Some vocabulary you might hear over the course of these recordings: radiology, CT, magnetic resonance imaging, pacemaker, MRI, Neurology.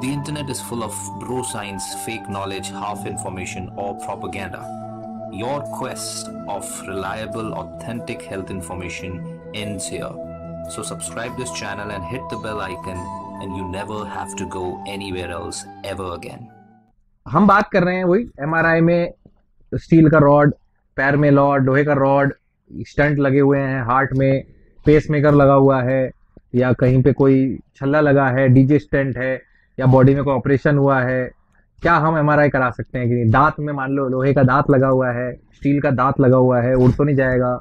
The internet is full of bro science, fake knowledge, half information or propaganda. Your quest of reliable, authentic health information ends here. So subscribe this channel and hit the bell icon and you never have to go anywhere else ever again. हम बात कर रहे हैं वही MRI में steel का rod, पैर में लॉड, लोहे का रॉड, स्टंट लगे हुए हैं, हार्ट में पेसमेकर लगा हुआ है या कहीं पे कोई छल्ला लगा है, डीजे स्टेंट है या बॉडी में कोई ऑपरेशन हुआ है। क्या हम MRI करा सकते हैं कि नहीं? दांत में मान लो लोहे का दांत लगा हुआ है, स्टील का दांत लगा हुआ है, उड़ तो नहीं जाएगा?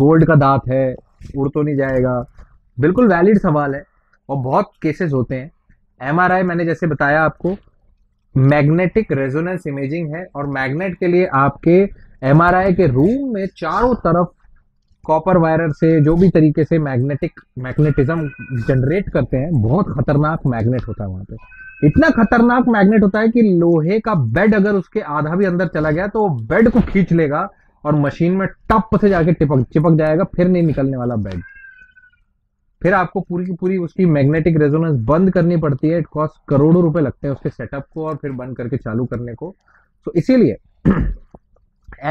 गोल्ड का दांत है, उड़ तो नहीं जाएगा? बिल्कुल वैलिड सवाल है और बहुत केसेस होते हैं। MRI मैंने जैसे बताया आपको मैग्नेटिक रेजोनेंस इमेजिंग है और मैग्नेट के लिए आपके MRI के रूम में चारों तरफ कॉपर वायर से जो भी तरीके से मैग्नेटिज्म जनरेट करते हैं, बहुत खतरनाक मैग्नेट होता है वहाँ पे। इतना खतरनाक मैग्नेट होता है कि लोहे का बेड अगर उसके आधा भी अंदर चला गया तो बेड को खींच लेगा और मशीन में टप से जाके चिपक जाएगा, फिर नहीं निकलने वाला बेड। फिर आपको पूरी की पूरी उसकी मैग्नेटिक रेजोनेंस बंद करनी पड़ती है। इट कॉस्ट करोड़ों रुपए लगते हैं उसके सेटअप को और फिर बंद करके चालू करने को। तो इसीलिए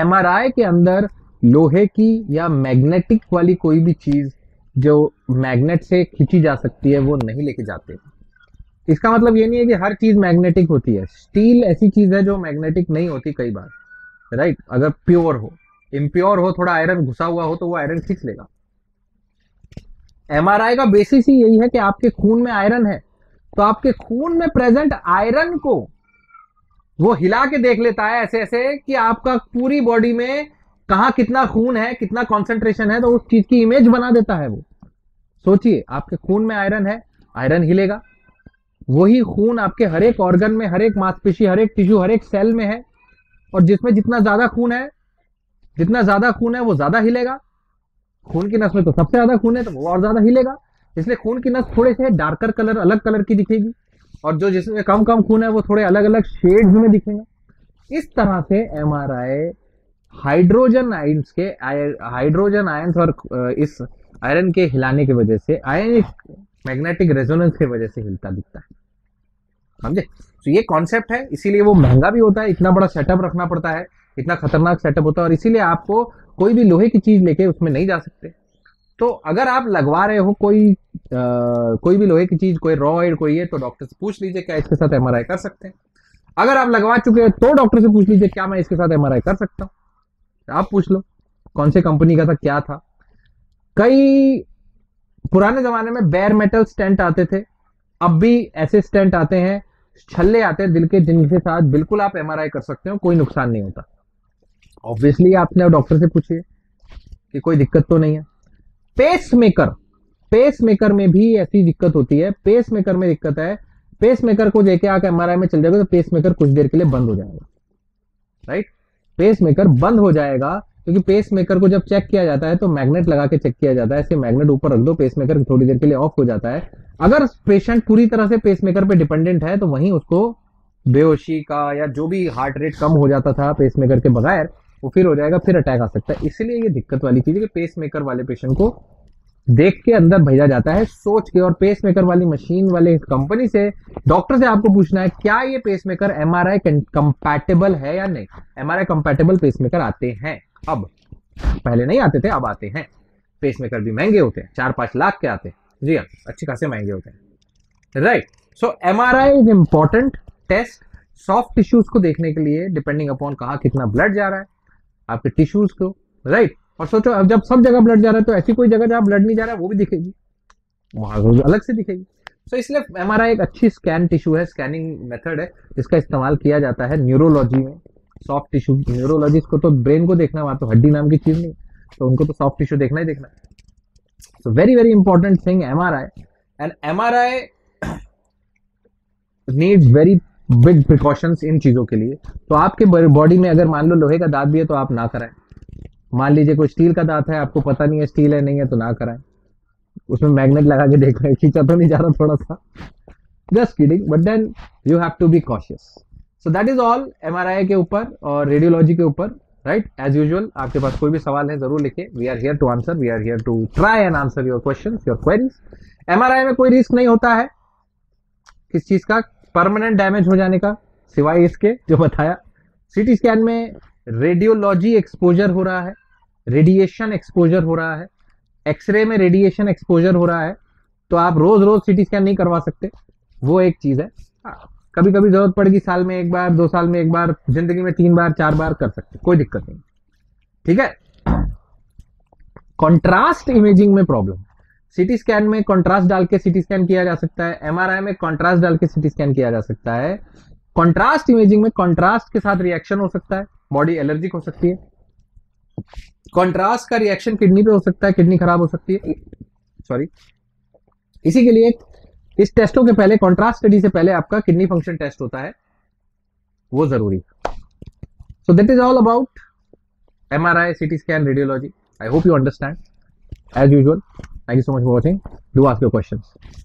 MRI के अंदर लोहे की या मैग्नेटिक वाली कोई भी चीज जो मैग्नेट से खींची जा सकती है वो नहीं लेके जाते। इसका मतलब ये नहीं है कि हर चीज मैग्नेटिक होती है। स्टील ऐसी चीज है जो मैग्नेटिक नहीं होती कई बार, राइट? अगर प्योर हो, इम्प्योर हो, थोड़ा आयरन घुसा हुआ हो तो वो आयरन खींच लेगा। MRI का बेसिस ही यही है कि आपके खून में आयरन है तो आपके खून में प्रेजेंट आयरन को वो हिला के देख लेता है ऐसे ऐसे कि आपका पूरी बॉडी में कहाँ कितना खून है, कितना कॉन्सेंट्रेशन है, तो उस चीज की इमेज बना देता है वो। सोचिए, आपके खून में आयरन है, आयरन हिलेगा। वही खून आपके हर एक ऑर्गन में, हर एक मांसपेशी, हर एक टिश्यू, हर एक सेल में है और जिसमें जितना ज्यादा खून है वो ज्यादा हिलेगा। खून की नस में तो सबसे ज्यादा खून है तो वो और ज्यादा हिलेगा, इसलिए खून की नस थोड़े से डार्कर कलर, अलग कलर की दिखेगी और जो जिसमें कम कम खून है वो थोड़े अलग अलग शेड्स में दिखेगा। इस तरह से MRI हाइड्रोजन आयंस और इस आयरन के हिलाने की वजह से, आयनिक मैग्नेटिक रेजोनेंस की वजह से हिलता दिखता है। समझे? तो ये कॉन्सेप्ट है, इसीलिए वो महंगा भी होता है। इतना बड़ा सेटअप रखना पड़ता है, इतना खतरनाक सेटअप होता है और इसीलिए आपको कोई भी लोहे की चीज लेके उसमें नहीं जा सकते। तो अगर आप लगवा रहे हो कोई भी लोहे की चीज, कोई रॉड, कोई ये, तो डॉक्टर से पूछ लीजिए क्या इसके साथ MRI कर सकते हैं। अगर आप लगवा चुके हैं तो डॉक्टर से पूछ लीजिए क्या मैं इसके साथ MRI कर सकता हूँ। आप पूछ लो कौन से कंपनी का था, क्या था। कई पुराने जमाने में बेयर मेटल स्टेंट आते थे, अब भी ऐसे स्टेंट आते हैं, छल्ले आते हैं दिल के, जिनके साथ बिल्कुल आप MRI कर सकते हो, कोई नुकसान नहीं होता। ऑब्वियसली आपने डॉक्टर से पूछिए कि कोई दिक्कत तो नहीं है। पेसमेकर में भी ऐसी दिक्कत होती है। पेसमेकर में दिक्कत है, पेसमेकर को लेके आप MRI में चल जाएगा तो पेसमेकर कुछ देर के लिए बंद हो जाएगा, राइट? पेसमेकर बंद हो जाएगा क्योंकि पेसमेकर को जब चेक किया जाता है तो मैग्नेट लगा के चेक किया जाता है। ऐसे मैग्नेट ऊपर रख दो, पेसमेकर थोड़ी देर के लिए ऑफ हो जाता है। अगर पेशेंट पूरी तरह से पेसमेकर पे डिपेंडेंट है तो वहीं उसको बेहोशी का या जो भी हार्ट रेट कम हो जाता था पेसमेकर के बगैर वो फिर हो जाएगा, फिर अटैक आ सकता है। इसलिए ये दिक्कत वाली चीज है कि पेसमेकर वाले पेशेंट को देख के अंदर भेजा जाता है सोच के। और पेसमेकर वाली मशीन वाले कंपनी से, डॉक्टर से आपको पूछना है क्या ये पेसमेकर MRI कंपैटिबल है या नहीं। MRI कंपैटिबल पेसमेकर आते हैं अब, पहले नहीं आते थे, अब आते हैं। पेसमेकर भी महंगे होते हैं, 4-5 लाख के आते हैं, जी हाँ, अच्छे खासे महंगे होते हैं, right? So MRI is important test soft tissues को देखने के लिए, डिपेंडिंग अपॉन कहाँ कितना ब्लड जा रहा है आपके टिश्यूज को, राइट? और सोचो अब जब सब जगह ब्लड जा रहा है तो ऐसी कोई जगह जहां ब्लड नहीं जा रहा है वो भी दिखेगी, वहां अलग से दिखेगी। सो इसलिए MRI एक अच्छी स्कैन टिश्यू है, स्कैनिंग मेथड है, जिसका इस्तेमाल किया जाता है न्यूरोलॉजी में। सॉफ्ट टिश्यू, न्यूरोलॉजिस्ट को तो ब्रेन को देखना, वहां तो हड्डी नाम की चीज नहीं, तो उनको तो सॉफ्ट टिश्यू देखना ही देखना है। So very very important thing MRI, and MRI needs very big precautions इन चीजों के लिए। तो आपके बॉडी में अगर मान लो लोहे का दांत भी है तो आप ना कराएं। मान लीजिए कोई स्टील का दांत है, आपको पता नहीं है स्टील है नहीं है तो ना कराएं। उसमें मैग्नेट लगा के देख रहे खींचा तो नहीं जा रहा थोड़ा सा, just kidding, but then you have to be cautious. So that is all MRI के ऊपर और रेडियोलॉजी के ऊपर, राइट? एज यूजुअल आपके पास कोई भी सवाल है जरूर लिखे, we are here to answer, we are here to try and answer your question, your queries. MRI में कोई रिस्क नहीं होता है किस चीज का, परमानेंट डैमेज हो जाने का, सिवाय इसके जो बताया। सीटी स्कैन में रेडियोलॉजी एक्सपोजर हो रहा है, रेडिएशन एक्सपोजर हो रहा है, एक्सरे में रेडिएशन एक्सपोजर हो रहा है, तो आप रोज रोज सीटी स्कैन नहीं करवा सकते, वो एक चीज है। कभी कभी जरूरत पड़ेगी, साल में एक बार, 2 साल में एक बार, जिंदगी में 3 बार 4 बार कर सकते, कोई दिक्कत नहीं, ठीक है। कॉन्ट्रास्ट इमेजिंग में प्रॉब्लम, सीटी स्कैन में कॉन्ट्रास्ट डाल के सीटी स्कैन किया जा सकता है, एमआरआई में कॉन्ट्रास्ट डाल के सीटी स्कैन किया जा सकता है। कॉन्ट्रास्ट इमेजिंग में कॉन्ट्रास्ट के साथ रिएक्शन हो सकता है, बॉडी एलर्जिक हो सकती है, कॉन्ट्रास्ट का रिएक्शन किडनी पे हो सकता है, किडनी खराब हो सकती है, सॉरी। इसी के लिए इस टेस्टों के पहले, कॉन्ट्रास्ट स्टडी से पहले आपका किडनी फंक्शन टेस्ट होता है, वो जरूरी। So that is all about MRI, CT scan, radiology. I hope you understand. As usual, thank you so much for watching. Do ask your questions.